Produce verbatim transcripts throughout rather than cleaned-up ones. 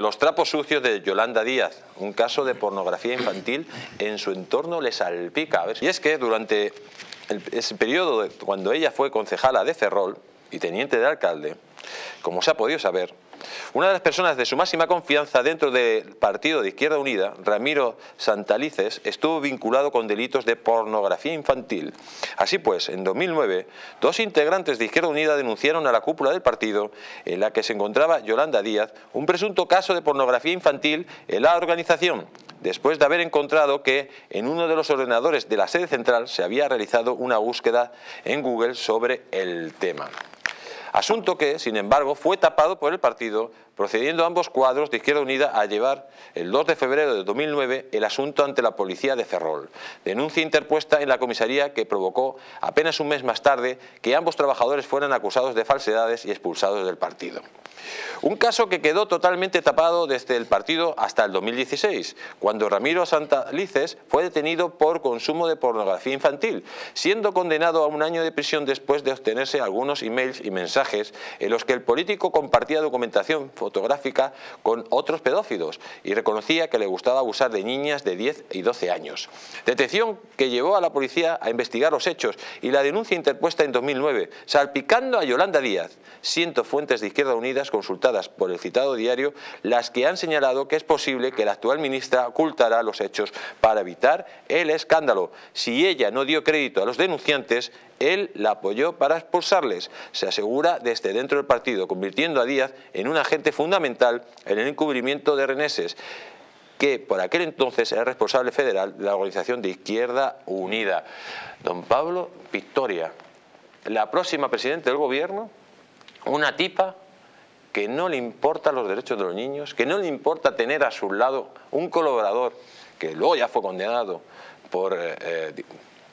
Los trapos sucios de Yolanda Díaz, un caso de pornografía infantil en su entorno le salpica. Y es que durante el, ese periodo de, cuando ella fue concejala de Ferrol y teniente de alcalde, como se ha podido saber, una de las personas de su máxima confianza dentro del partido de Izquierda Unida, Ramiro Santalices, estuvo vinculado con delitos de pornografía infantil. Así pues, en dos mil nueve, dos integrantes de Izquierda Unida denunciaron a la cúpula del partido, en la que se encontraba Yolanda Díaz, un presunto caso de pornografía infantil en la organización, después de haber encontrado que en uno de los ordenadores de la sede central se había realizado una búsqueda en Google sobre el tema. Asunto que, sin embargo, fue tapado por el partido, procediendo ambos cuadros de Izquierda Unida a llevar el dos de febrero de dos mil nueve el asunto ante la policía de Ferrol. Denuncia interpuesta en la comisaría que provocó apenas un mes más tarde que ambos trabajadores fueran acusados de falsedades y expulsados del partido. Un caso que quedó totalmente tapado desde el partido hasta el dos mil dieciséis, cuando Ramiro Santalices fue detenido por consumo de pornografía infantil, siendo condenado a un año de prisión después de obtenerse algunos emails y mensajes en los que el político compartía documentación fotográfica con otros pedófilos y reconocía que le gustaba abusar de niñas de diez y doce años. Detención que llevó a la policía a investigar los hechos y la denuncia interpuesta en dos mil nueve, salpicando a Yolanda Díaz, siendo fuentes de Izquierda Unida consultadas por el citado diario las que han señalado que es posible que la actual ministra ocultará los hechos para evitar el escándalo. Si ella no dio crédito a los denunciantes, él la apoyó para expulsarles, se asegura desde dentro del partido, convirtiendo a Díaz en un agente fundamental en el encubrimiento de Reneses, que por aquel entonces era responsable federal de la organización de Izquierda Unida. Don Pablo Victoria, la próxima presidenta del gobierno, una tipa que no le importan los derechos de los niños, que no le importa tener a su lado un colaborador que luego ya fue condenado por eh,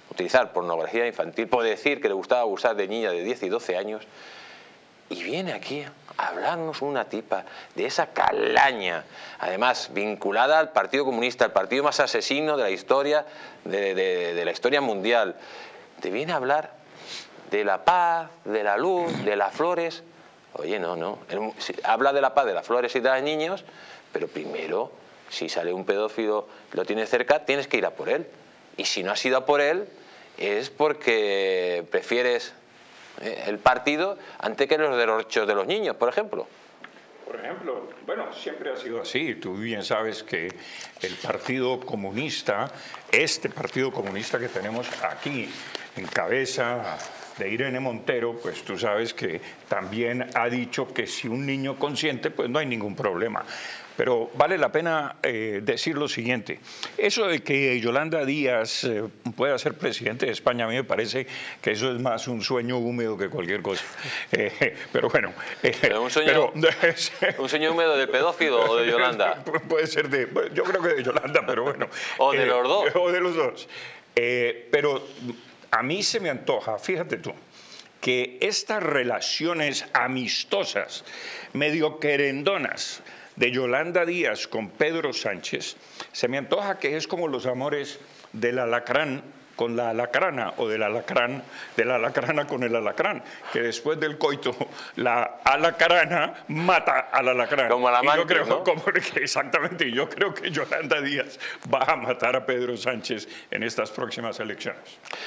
utilizar pornografía infantil, por decir que le gustaba abusar de niñas de diez y doce años, y viene aquí a hablarnos una tipa de esa calaña, además vinculada al Partido Comunista, el partido más asesino de la historia, de, de, de la historia mundial. Te viene a hablar de la paz, de la luz, de las flores. Oye, no, no. Él habla de la paz, de las flores y de los niños, pero primero, si sale un pedófilo, lo tienes cerca, tienes que ir a por él. Y si no has ido a por él, es porque prefieres el partido antes que los derechos de los niños, por ejemplo. Por ejemplo, bueno, siempre ha sido así. Tú bien sabes que el Partido Comunista, este Partido Comunista que tenemos aquí en cabeza de Irene Montero, pues tú sabes que también ha dicho que si un niño consiente, pues no hay ningún problema. Pero vale la pena eh, decir lo siguiente. Eso de que Yolanda Díaz eh, pueda ser presidente de España, a mí me parece que eso es más un sueño húmedo que cualquier cosa. Eh, pero bueno. Eh, pero un, sueño, pero, ¿un sueño húmedo de pedófilo o de Yolanda? Puede ser de, yo creo que de Yolanda, pero bueno. O de eh, los dos. O de los dos. Eh, pero a mí se me antoja, fíjate tú, que estas relaciones amistosas, medio querendonas, de Yolanda Díaz con Pedro Sánchez, se me antoja que es como los amores del alacrán con la alacrana o del alacrán, de la alacrana con el alacrán, que después del coito la alacrana mata al alacrán. Como la amante, y yo creo, ¿no? Como, exactamente, y yo creo que Yolanda Díaz va a matar a Pedro Sánchez en estas próximas elecciones.